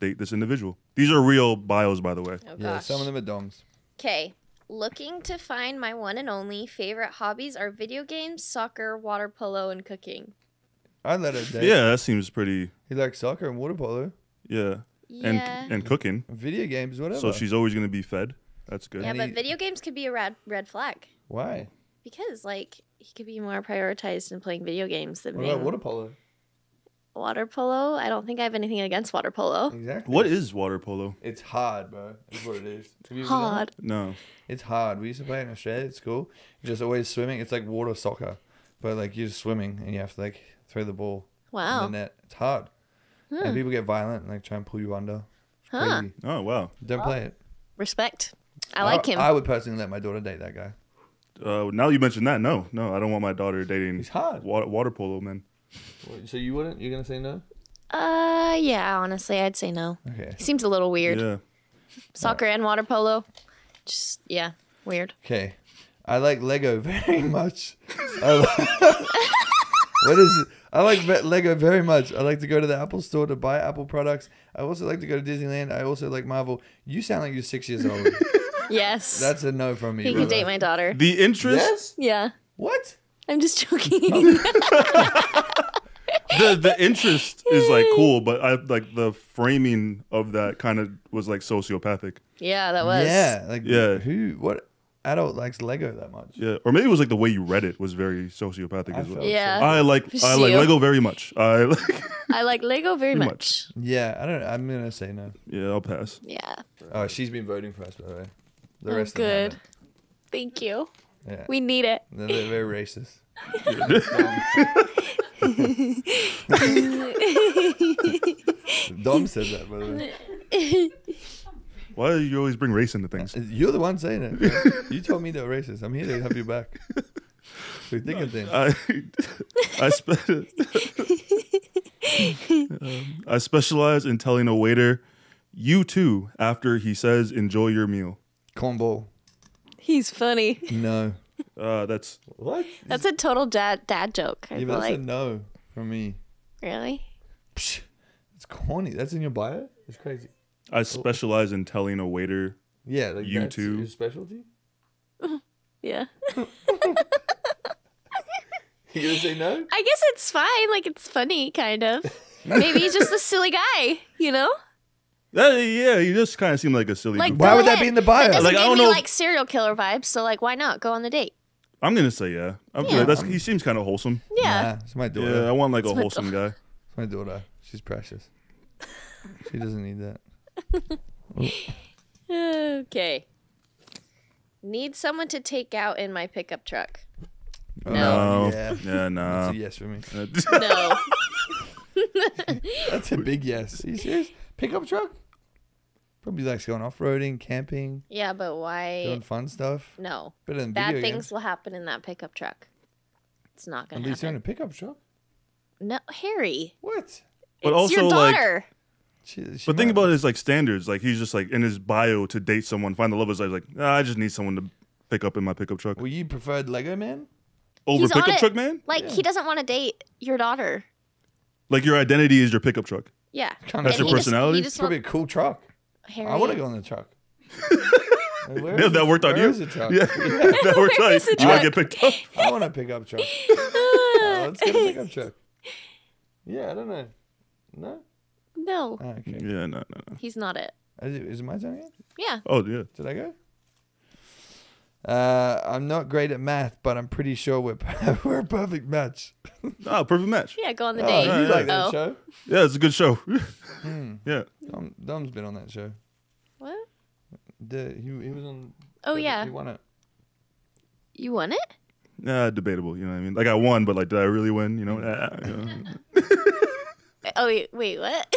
date this individual. These are real bios, by the way. Oh, yeah. Some of them are doms. Okay. Looking to find my one and only. Favorite hobbies are video games, soccer, water polo, and cooking. I let her date. Yeah, that seems pretty. He likes soccer and water polo. Yeah. And cooking. Video games, whatever. So she's always going to be fed. That's good. Yeah, but video games could be a red flag. Why? Because, like, he could be more prioritized in playing video games than me. What about water polo? Water polo? I don't think I have anything against water polo. Exactly. What is water polo? It's hard, bro. That's what it is. Hard? No. It's hard. We used to play in Australia at school. You're just always swimming. It's like water soccer. But like you're just swimming and you have to like throw the ball. Wow. In the net. It's hard. And people get violent and like try and pull you under. It's crazy. Oh, wow. Don't play it. Respect. I like him. I would personally let my daughter date that guy. Now you mentioned that, no. I don't want my daughter dating. It's hard. Water polo, man. So you wouldn't? You're going to say no? Yeah, honestly, I'd say no. Okay. He seems a little weird. Yeah. Soccer and water polo. Just, yeah, weird. Okay. I like Lego very much. What is it? I like Lego very much. I like to go to the Apple store to buy Apple products. I also like to go to Disneyland. I also like Marvel. You sound like you're 6 years old. Yes. That's a no from me. He can date my daughter. The interest? Yes? Yeah. What? I'm just joking. The interest is like cool, but I like the framing of that kind of was like sociopathic. Yeah, that was. Yeah, like what adult likes Lego that much? Yeah, or maybe it was like the way you read it was very sociopathic as well. Yeah, so. I like Lego very much. I like Lego very much. Yeah, I don't know. I'm gonna say no. Yeah, I'll pass. Yeah. Oh, she's been voting for us, by the way. The rest. Good. Thank you. Yeah. We need it. They're very racist. Dom said that, by the way. Why do you always bring race into things? You're the one saying it, bro. You told me they're racist. I'm here to have you back. We're thinking things. I specialize in telling a waiter, you too, after he says, enjoy your meal. Combo. He's funny. No. That's what? That's a total dad joke. I feel like. A no from me. Really? Psh, it's corny. That's in your bio? It's crazy. I specialize in telling a waiter. Yeah, like you that's too. Your specialty? Yeah. You gonna say no? I guess it's fine. Like, it's funny, kind of. Maybe he's just a silly guy, you know? Yeah, he just kind of seemed like a silly guy. Like, why would that be in the bio? Like, I don't know. Like serial killer vibes, so like, why not go on the date? I'm gonna say yeah. Like, he seems kind of wholesome. Yeah, it's my daughter. Yeah, I want like a wholesome guy. It's my daughter. She's precious. She doesn't need that. Okay. Need someone to take out in my pickup truck. No. Yeah, no. That's a yes for me. No. That's a big yes. Are you serious? Pickup truck? Probably likes going off-roading, camping. Yeah, but why? Doing fun stuff. No. Better than bad things will happen in that pickup truck. It's not going to happen. At least you're in a pickup truck. No, Harry. What? It's but also, your daughter. Like, but think about his like standards. Like he's just like in his bio to date someone, find the love of his life. Like I just need someone to pick up in my pickup truck. Well, you preferred Lego Man over pickup truck man. Like he doesn't want to date your daughter. Like your identity is your pickup truck. Yeah, that's your personality. It's probably a cool truck. Harry. I want to go in the truck. Yeah, that worked on you. Yeah, that worked on you. You want to get picked up? I want a pickup truck. Let's get a pickup truck. Yeah, I don't know. No. No. Oh, okay. Yeah, no. He's not it. Is it my turn again? Yeah. Oh, yeah. Did I go? I'm not great at math, but I'm pretty sure we're a perfect match. Oh, perfect match. Yeah, go on the date. You like that show? Yeah, it's a good show. Yeah. Dom's been on that show. What? He was on. Oh, yeah. He won it. You won it? Debatable. You know what I mean? Like I won, but like, did I really win? You know? Oh, wait, what?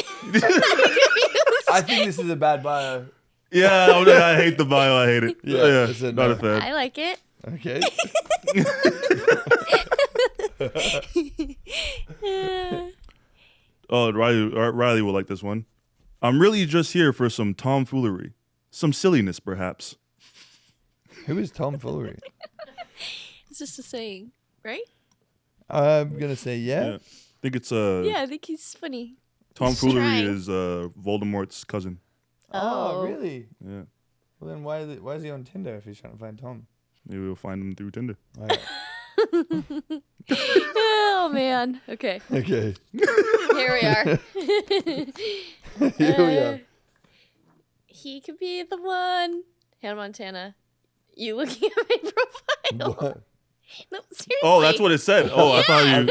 I think this is a bad bio. Yeah, I hate the bio. I hate it. Yeah, not a fan. I like it. Okay. Oh, Riley will like this one. I'm really just here for some tomfoolery. Some silliness, perhaps. Who is tomfoolery? It's just a saying, right? I'm going to say yeah. I think it's yeah, I think he's funny. Tomfoolery is Voldemort's cousin. Oh, really? Yeah. Well, then why is he on Tinder if he's trying to find Tom? Maybe we'll find him through Tinder. Right. Oh man. Okay. Okay. Here we are. Here we are. He could be the one. Hannah Montana. You looking at my profile? What? No, seriously. Oh, that's what it said. Oh, yeah.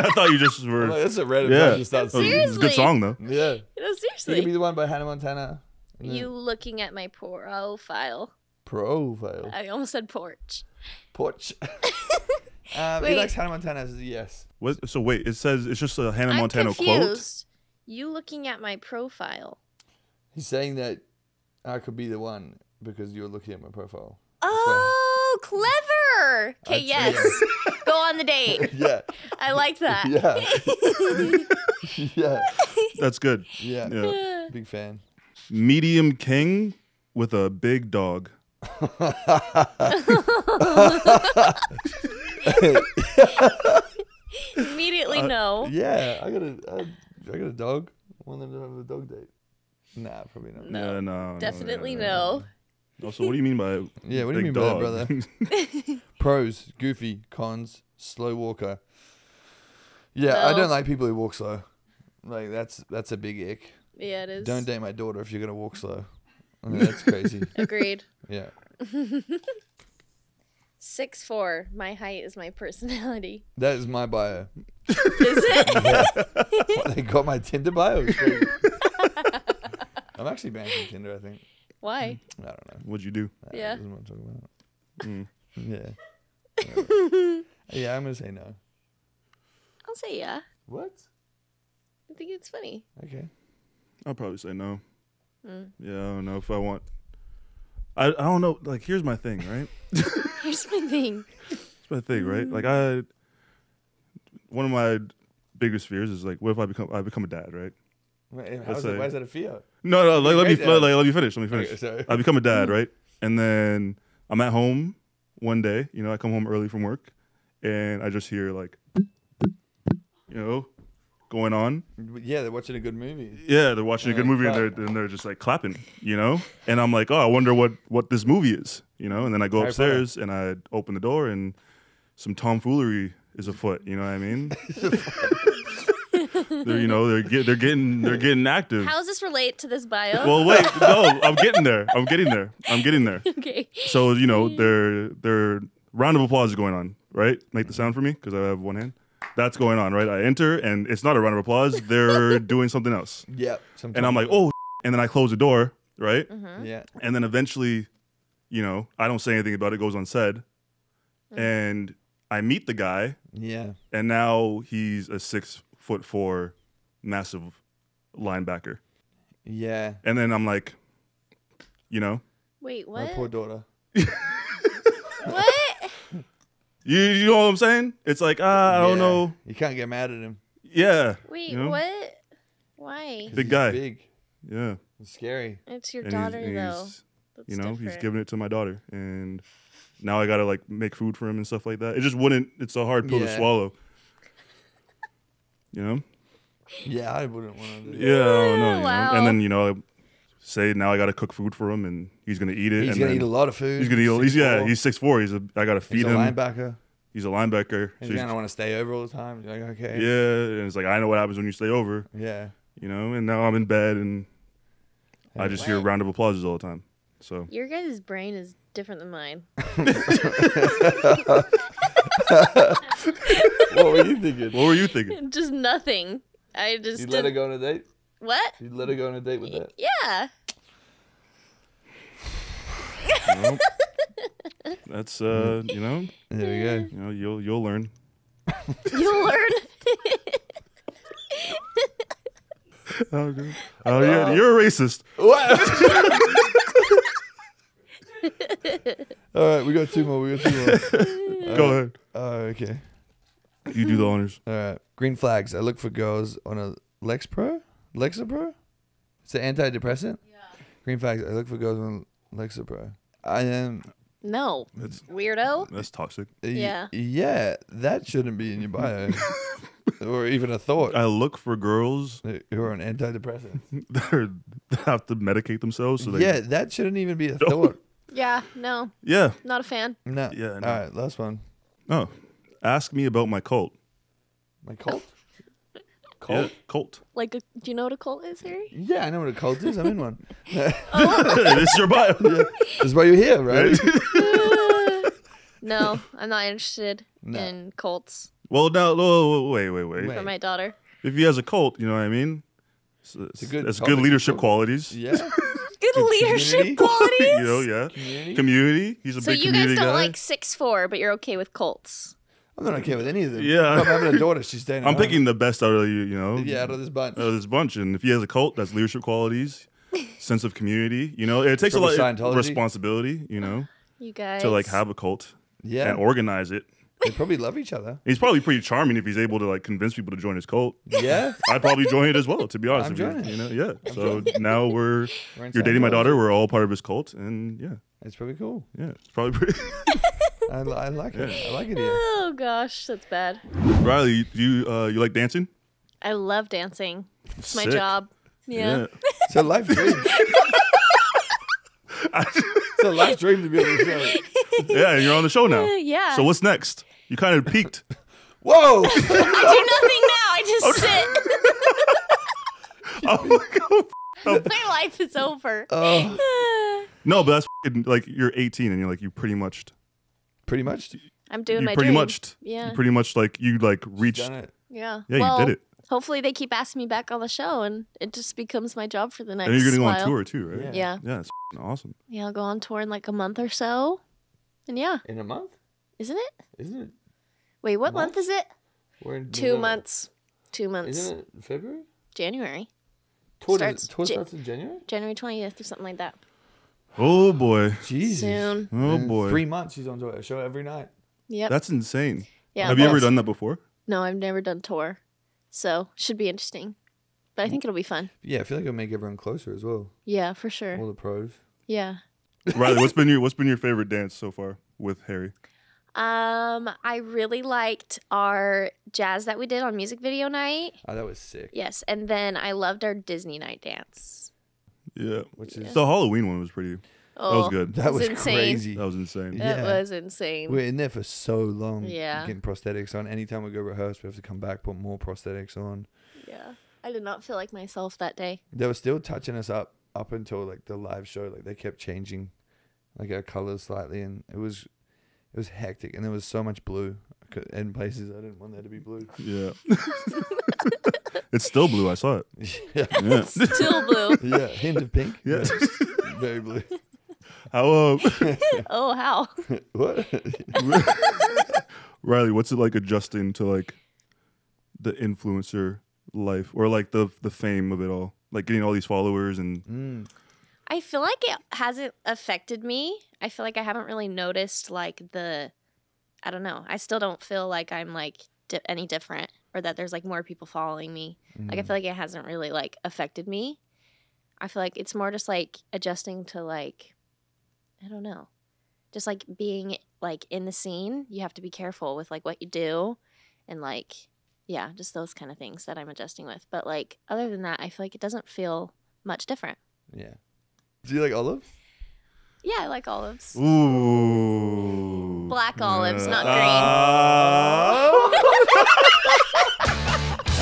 I thought you just were. Like, that's a random. Yeah, it's a good song though. Yeah. No, seriously. You could be the one by Hannah Montana. Yeah. You looking at my profile. Profile. I almost said porch. Porch. He likes Hannah Montana. As a yes. What? So wait, it says it's just a Hannah Montana quote. You looking at my profile. He's saying that I could be the one because you're looking at my profile. Oh, clever. Okay, yes. Go on the date. Yeah. I like that. Yeah. Yeah. That's good. Yeah. Yeah. Big fan. Medium king with a big dog. Immediately no. Yeah. I got a dog. I want them to have a dog date. Nah, probably not. No, no. Definitely no. Also, what do you mean by yeah? What do you mean by that, brother? Pros: goofy. Cons: slow walker. Yeah, no. I don't like people who walk slow. Like that's a big ick. Yeah, it is. Don't date my daughter if you're gonna walk slow. I mean, that's crazy. Agreed. Yeah. 6'4". My height is my personality. That is my bio. Is it? Yeah. They got my Tinder bio. I'm actually banned from Tinder, I think. Why? I don't know. What'd you do? Yeah. That's what I'm talking about. Yeah. Yeah, I'm going to say no. I'll say yeah. What? I think it's funny. Okay. I'll probably say no. Yeah, I don't know if I want. I don't know. Like, here's my thing, right? Here's my thing. It's my thing, right? Like, one of my biggest fears is, like, what if I become a dad, right? Wait, why is that a fear? No, let me finish. I become a dad, right? And then I'm at home one day, you know, I come home early from work, and I just hear, like, you know, going on. Yeah, they're watching a good movie. Yeah, they're watching a good movie, and they're just, like, clapping, you know? And I'm like, oh, I wonder what this movie is, you know? And then I go upstairs, and I open the door, and some tomfoolery is afoot, you know what I mean? they're getting active. How does this relate to this bio? Well, wait, no, I'm getting there. Okay. So, you know, they're round of applause is going on, right? Make the sound for me because I have one hand. That's going on, right? I enter and it's not a round of applause. They're doing something else. Yeah. And I'm like, oh, and then I close the door, right? Mm-hmm. Yeah. And then eventually, you know, I don't say anything about it. It goes unsaid, and I meet the guy. Yeah. And now he's a 6'4" massive linebacker. Yeah. And then I'm like, you know. Wait, what? My poor daughter. What? You know what I'm saying? It's like, I don't know. You can't get mad at him. Yeah. Wait, you know? What? Why? Big guy. Big. Yeah. It's scary. It's your daughter, though. That's different. He's giving it to my daughter. And now I got to, like, make food for him and stuff like that. It just wouldn't. It's a hard pill to swallow. You know? Yeah, I wouldn't want to do that. Yeah, I don't know. Wow. And then, you know, I say now I got to cook food for him and he's going to eat it. He's going to eat a lot of food. He's going to eat, he's 6'4". I got to feed him. He's a linebacker. He's going to want to stay over all the time. You're like, okay. Yeah, and it's like, I know what happens when you stay over. Yeah. You know, and now I'm in bed and I just hear round of applauses all the time. So your guys' brain is different than mine. What were you thinking? What were you thinking? Just nothing. I just. You let her go on a date? What? You let her go on a date with that? Yeah. Well, that's you know. There we go. You know, you'll learn. You'll learn. Oh yeah, you're a racist. What? All right, we got two more. Go ahead. Okay. You do the honors. All right. Green flags. I look for girls on a Lexapro? It's an antidepressant? Yeah. Green flags. I look for girls on Lexapro. I am... No. That's weirdo. That's toxic. Yeah. Yeah. That shouldn't be in your bio. Or even a thought. I look for girls... Who are on antidepressants. They have to medicate themselves. So they that shouldn't even be a thought. Yeah. No. Yeah. Not a fan. No. Yeah. No. All right. Last one. Oh. Ask me about my cult. My cult? Cult? Yeah, cult. Like, do you know what a cult is, Harry? Yeah, I know what a cult is. I'm in one. Oh. This is your bio. Yeah. This is why you're here, right? No, I'm not interested in cults. Well, now, wait. For my daughter. If he has a cult, you know what I mean? It's good leadership qualities. Yeah. Good leadership qualities. You know, yeah. Community. He's a big community guy. So you guys don't like 6'4", but you're okay with cults. I'm not okay with any of them. Yeah. I'm having a daughter. She's staying at home. Picking the best out of you, you know. Yeah, out of this bunch. Out of this bunch. And if he has a cult, that's leadership qualities, sense of community. You know, it takes a lot of responsibility, you know. You guys. To, like, have a cult. Yeah. And organize it. They probably love each other. He's probably pretty charming if he's able to, like, convince people to join his cult. Yeah. I'd probably join it as well, to be honest. I'm joining. You know? Yeah. I'm now you're dating my daughter. We're all part of his cult. And, yeah. It's probably cool. Yeah. It's probably pretty... I like it. Yeah. I like it here. Oh, gosh. That's bad. Riley, do you like dancing? I love dancing. It's my job. Yeah. It's a life dream. It's a life dream to be on the show. Yeah, and you're on the show now. Yeah. So what's next? You kind of peaked. Whoa. I do nothing now. I just sit. Oh, my God. My life is over. No, but that's like you're 18 and you're like, you pretty much... Pretty much. I'm doing my dream. Yeah. You pretty much like reached. Done it. Yeah. Yeah, well, you did it. Hopefully they keep asking me back on the show, and it just becomes my job for the next. And you're gonna go on tour too, right? Yeah. Yeah, it's awesome. Yeah, I'll go on tour in like a month or so, and yeah. In a month? Isn't it? Isn't it? Wait, what month is it? We're in 2 months. 2 months. Isn't it February? January. Tour starts in January. January 20th or something like that. Oh boy. Jesus. Soon. Oh boy. 3 months she's on a show every night. Yep. That's insane. Yeah. Have you ever done that before? No, I've never done tour. So should be interesting. But I think it'll be fun. Yeah, I feel like it'll make everyone closer as well. Yeah, for sure. All the pros. Yeah. Riley, what's been your favorite dance so far with Harry? I really liked our jazz that we did on music video night. Oh, that was sick. Yes, and then I loved our Disney night dance. Yeah, which is the Halloween one was pretty. Oh, that was good. That was insane. Crazy. That was insane. That was insane. We're in there for so long. Yeah, getting prosthetics on. Anytime we go rehearse, we have to come back, put more prosthetics on. Yeah, I did not feel like myself that day. They were still touching us up until like the live show. Like they kept changing, like our colors slightly, and it was hectic, and there was so much blue in places. I didn't want there to be blue. Yeah. It's still blue. I saw it. Yeah. It's still blue. Yeah. Hint of pink. Yeah. Very blue. How? Oh, how? What? Riley, what's it like adjusting to like the influencer life or like the fame of it all? Like getting all these followers and... Mm. I feel like it hasn't affected me. I feel like I haven't really noticed like the, I don't know. I still don't feel like I'm like any different or that there's like more people following me. Mm. Like I feel like it hasn't really like affected me. I feel like it's more just like adjusting to like, I don't know, just like being like in the scene. You have to be careful with like what you do and like, yeah, just those kind of things that I'm adjusting with. But like other than that, I feel like it doesn't feel much different. Yeah. Do you like olives? Yeah, I like olives. Ooh. Black olives, not green.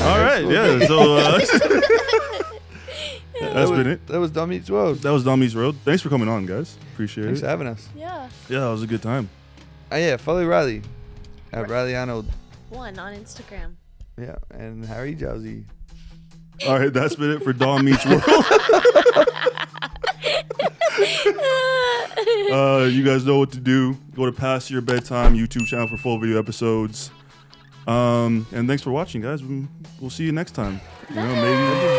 All right, yeah. So that's been it. That was Dom Meets World. That was Dom Meets World. Thanks for coming on, guys. Appreciate it. Thanks for having us. Yeah. Yeah, that was a good time. Yeah, follow Riley at Riley Arnold. One on Instagram. Yeah, and Harry Jowsey. All right, that's been it for Dom Meets World. You guys know what to do. Go to Past Your Bedtime YouTube channel for full video episodes. And thanks for watching, guys. We'll see you next time. You know, maybe